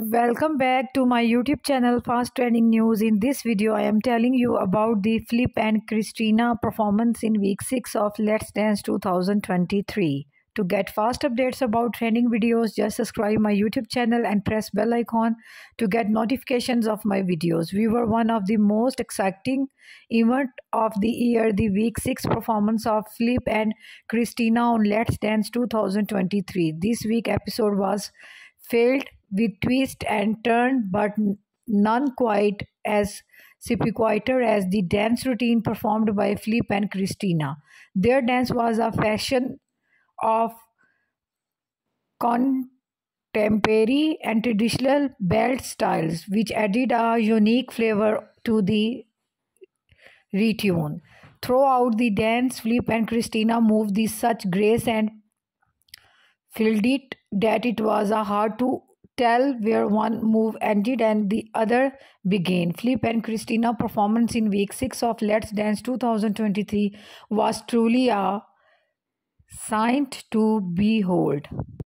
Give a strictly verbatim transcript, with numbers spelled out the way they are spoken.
Welcome back to my YouTube channel Fast Trending News. In this video I am telling you about the Philipp and Christina performance in week six of Let's Dance two thousand twenty-three. To get fast updates about trending videos, just subscribe my YouTube channel and press bell icon to get notifications of my videos. We were one of the most exciting event of the year, the week six performance of Philipp and Christina on Let's Dance two thousand twenty-three. This week episode was filled with twist and turn, but none quite as quieter as the dance routine performed by Philipp and Christina. Their dance was a fashion of contemporary and traditional belt styles, which added a unique flavor to the retune. Throughout the dance, Philipp and Christina moved with such grace and filled it that it was a hard to tell where one move ended and the other began. Philipp and Christina performance in week six of Let's Dance two thousand twenty-three was truly a sight to behold.